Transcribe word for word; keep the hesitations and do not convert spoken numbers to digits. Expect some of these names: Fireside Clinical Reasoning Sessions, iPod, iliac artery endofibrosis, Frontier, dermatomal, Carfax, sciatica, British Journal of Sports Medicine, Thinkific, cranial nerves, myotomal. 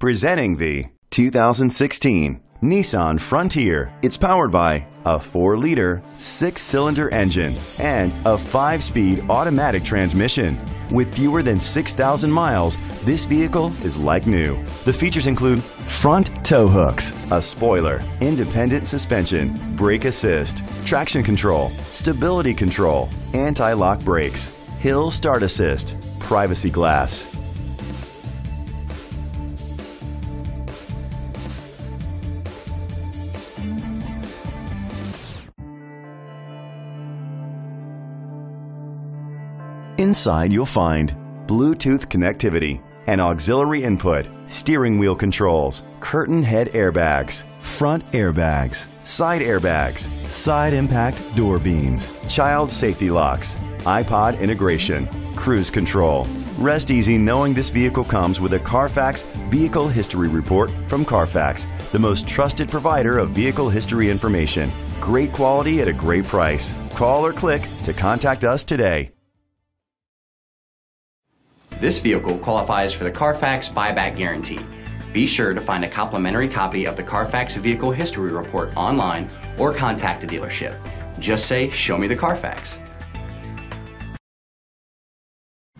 Presenting the two thousand sixteen Nissan Frontier. It's powered by a four liter, six cylinder engine and a five speed automatic transmission. With fewer than six thousand miles, this vehicle is like new. The features include front tow hooks, a spoiler, independent suspension, brake assist, traction control, stability control, anti-lock brakes, hill start assist, privacy glass. Inside you'll find Bluetooth connectivity, an auxiliary input, steering wheel controls, curtain head airbags, front airbags, side airbags, side impact door beams, child safety locks, iPod integration, cruise control. Rest easy knowing this vehicle comes with a Carfax Vehicle History Report from Carfax, the most trusted provider of vehicle history information. Great quality at a great price. Call or click to contact us today. This vehicle qualifies for the Carfax buyback guarantee. Be sure to find a complimentary copy of the Carfax Vehicle History Report online or contact the dealership. Just say, "Show me the Carfax."